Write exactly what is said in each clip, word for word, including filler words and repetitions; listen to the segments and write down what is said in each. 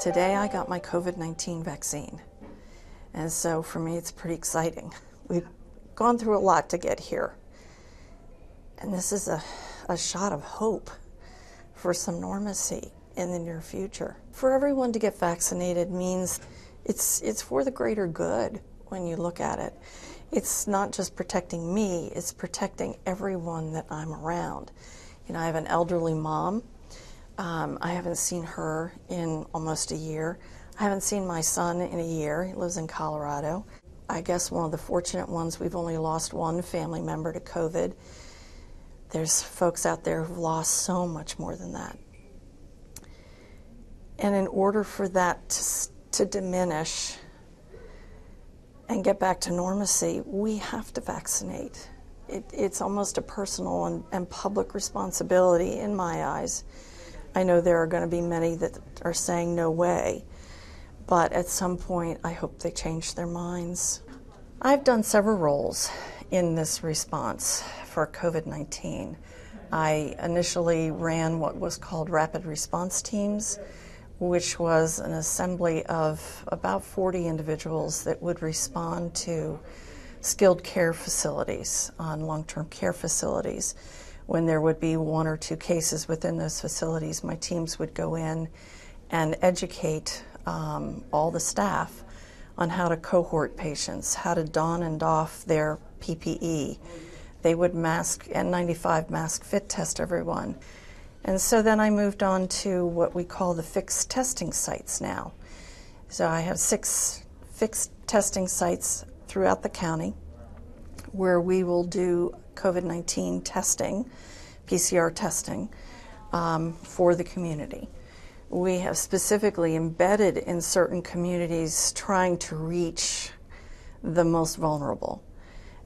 Today I got my COVID nineteen vaccine, and so for me it's pretty exciting. We've gone through a lot to get here, and this is a, a shot of hope for some normalcy in the near future. For everyone to get vaccinated means it's, it's for the greater good when you look at it. It's not just protecting me, it's protecting everyone that I'm around. You know, I have an elderly mom. Um, I haven't seen her in almost a year. I haven't seen my son in a year. He lives in Colorado. I guess one of the fortunate ones, we've only lost one family member to COVID. There's folks out there who've lost so much more than that. And in order for that to, to diminish and get back to normalcy, we have to vaccinate. It, it's almost a personal and, and public responsibility in my eyes. I know there are going to be many that are saying no way, but at some point I hope they change their minds. I've done several roles in this response for COVID nineteen. I initially ran what was called rapid response teams, which was an assembly of about forty individuals that would respond to skilled care facilities, on long-term care facilities. When there would be one or two cases within those facilities, my teams would go in and educate um, all the staff on how to cohort patients, how to don and doff their P P E. They would mask N ninety-five mask fit test everyone. And so then I moved on to what we call the fixed testing sites now. So I have six fixed testing sites throughout the county where we will do COVID nineteen testing, P C R testing, um, for the community. We have specifically embedded in certain communities trying to reach the most vulnerable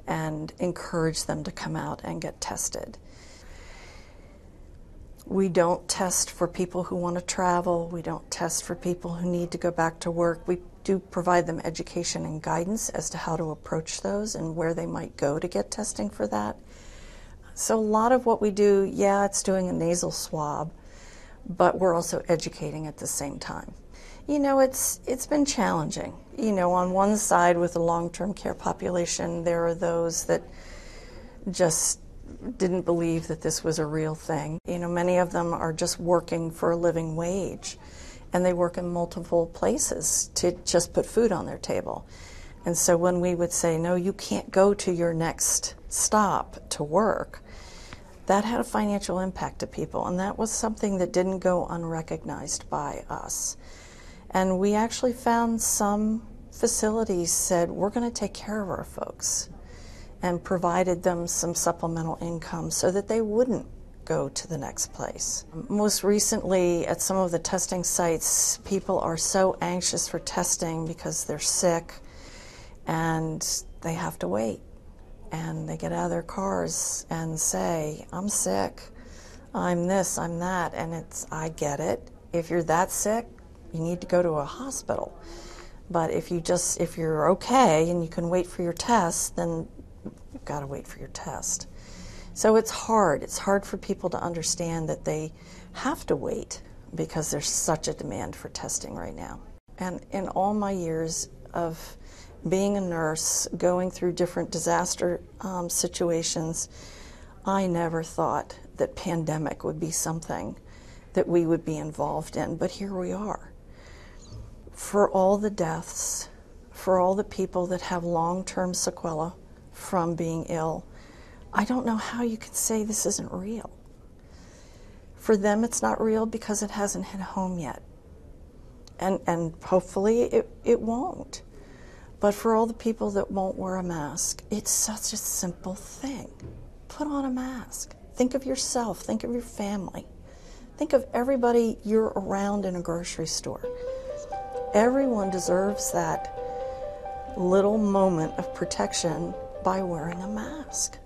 and encourage them to come out and get tested. We don't test for people who want to travel. We don't test for people who need to go back to work. We do provide them education and guidance as to how to approach those and where they might go to get testing for that. So a lot of what we do, yeah, it's doing a nasal swab, but we're also educating at the same time. You know, it's it's been challenging. You know, on one side with the long-term care population, there are those that just didn't believe that this was a real thing. You know, many of them are just working for a living wage, and they work in multiple places to just put food on their table. And so when we would say, no, you can't go to your next stop to work, that had a financial impact to people, and that was something that didn't go unrecognized by us. And we actually found some facilities said, we're going to take care of our folks, and provided them some supplemental income so that they wouldn't go to the next place. Most recently, at some of the testing sites, people are so anxious for testing because they're sick and they have to wait. And they get out of their cars and say, I'm sick, I'm this, I'm that, and it's, I get it. If you're that sick, you need to go to a hospital. But if you just, if you're okay and you can wait for your test, then you've got to wait for your test. So it's hard. It's hard for people to understand that they have to wait because there's such a demand for testing right now. And in all my years of being a nurse, going through different disaster um, situations, I never thought that pandemic would be something that we would be involved in, but here we are. For all the deaths, for all the people that have long-term sequelae from being ill, I don't know how you can say this isn't real. For them, it's not real because it hasn't hit home yet. And, and hopefully it, it won't. But for all the people that won't wear a mask, it's such a simple thing. Put on a mask. Think of yourself. Think of your family. Think of everybody you're around in a grocery store. Everyone deserves that little moment of protection by wearing a mask.